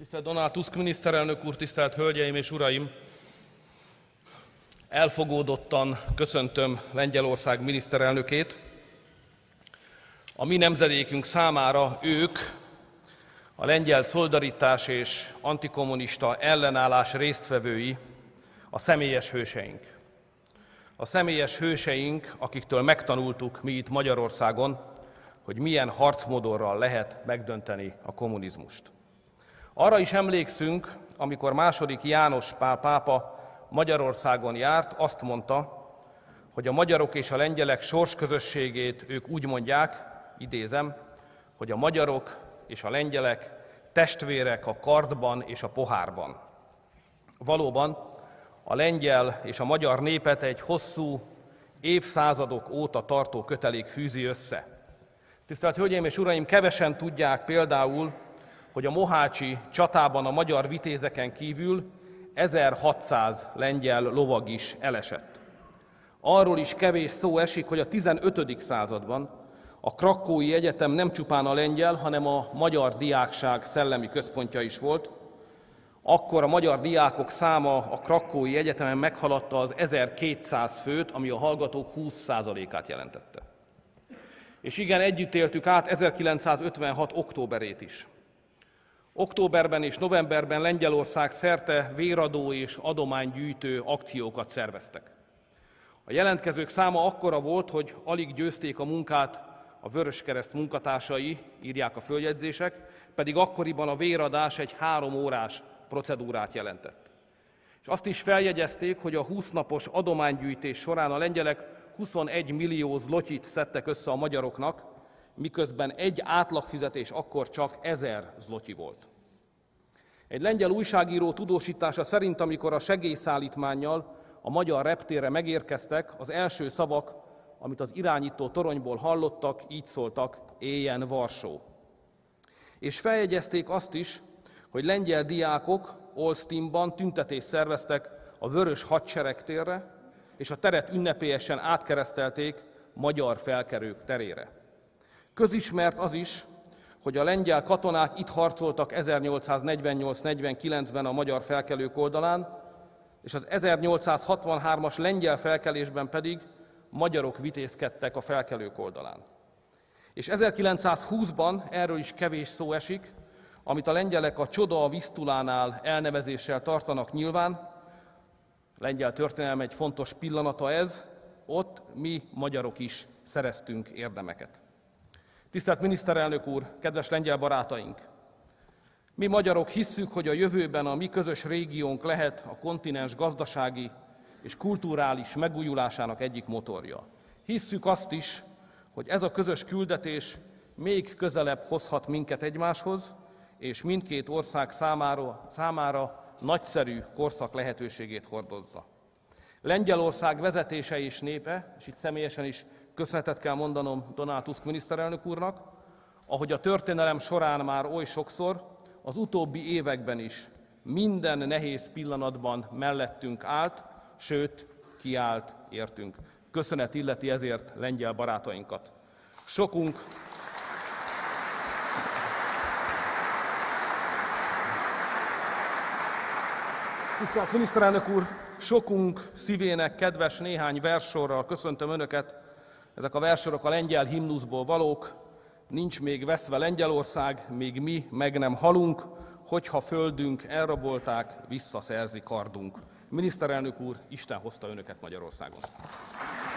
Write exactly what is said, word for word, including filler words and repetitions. Tisztelt Donald Tusk miniszterelnök úr, tisztelt hölgyeim és uraim! Elfogódottan köszöntöm Lengyelország miniszterelnökét. A mi nemzedékünk számára ők, a lengyel szolidaritás és antikommunista ellenállás résztvevői, a személyes hőseink. A személyes hőseink, akiktől megtanultuk mi itt Magyarországon, hogy milyen harcmodorral lehet megdönteni a kommunizmust. Arra is emlékszünk, amikor második János Pál pápa Magyarországon járt, azt mondta, hogy a magyarok és a lengyelek sorsközösségét ők úgy mondják, idézem, hogy a magyarok és a lengyelek testvérek a kardban és a pohárban. Valóban a lengyel és a magyar népet egy hosszú, évszázadok óta tartó kötelék fűzi össze. Tisztelt Hölgyeim és Uraim, kevesen tudják például, hogy a mohácsi csatában a magyar vitézeken kívül ezerhatszáz lengyel lovag is elesett. Arról is kevés szó esik, hogy a tizenötödik században a krakói egyetem nem csupán a lengyel, hanem a magyar diákság szellemi központja is volt. Akkor a magyar diákok száma a krakói egyetemen meghaladta az ezerkétszáz főt, ami a hallgatók húsz százalékát jelentette. És igen, együtt éltük át ezerkilencszázötvenhat októberét is. Októberben és novemberben Lengyelország szerte véradó és adománygyűjtő akciókat szerveztek. A jelentkezők száma akkora volt, hogy alig győzték a munkát a Vöröskereszt munkatársai, írják a följegyzések, pedig akkoriban a véradás egy három órás procedúrát jelentett. És azt is feljegyezték, hogy a húsz napos adománygyűjtés során a lengyelek huszonegy millió zlotyit szedtek össze a magyaroknak, miközben egy átlagfizetés akkor csak ezer zlotyi volt. Egy lengyel újságíró tudósítása szerint, amikor a segélyszállítmánnyal a magyar reptérre megérkeztek, az első szavak, amit az irányító toronyból hallottak, így szóltak: "Éljen Varsó!" És feljegyezték azt is, hogy lengyel diákok Olsztynban tüntetést szerveztek a Vörös Hadseregtérre, és a teret ünnepélyesen átkeresztelték Magyar Felkelők terére. Közismert az is, hogy a lengyel katonák itt harcoltak ezernyolcszáznegyvennyolc negyvenkilencben a magyar felkelők oldalán, és az ezernyolcszázhatvanhármas lengyel felkelésben pedig magyarok vitézkedtek a felkelők oldalán. És ezerkilencszázhúszban, erről is kevés szó esik, amit a lengyelek a csoda a Visztulánál elnevezéssel tartanak nyilván, lengyel történelem egy fontos pillanata ez, ott mi magyarok is szereztünk érdemeket. Tisztelt miniszterelnök úr, kedves lengyel barátaink! Mi magyarok hisszük, hogy a jövőben a mi közös régiónk lehet a kontinens gazdasági és kulturális megújulásának egyik motorja. Hisszük azt is, hogy ez a közös küldetés még közelebb hozhat minket egymáshoz, és mindkét ország számára, számára nagyszerű korszak lehetőségét hordozza. Lengyelország vezetése és népe, és itt személyesen is köszönetet kell mondanom Donald Tusk miniszterelnök úrnak, ahogy a történelem során már oly sokszor, az utóbbi években is minden nehéz pillanatban mellettünk állt, sőt, kiállt értünk. Köszönet illeti ezért lengyel barátainkat. Sokunk... Tisztelt miniszterelnök úr, sokunk szívének kedves néhány verssorral köszöntöm Önöket. Ezek a versorok a lengyel himnuszból valók. Nincs még veszve Lengyelország, még mi meg nem halunk, hogyha földünk elrabolták, visszaszerzi kardunk. Miniszterelnök úr, Isten hozta Önöket Magyarországon.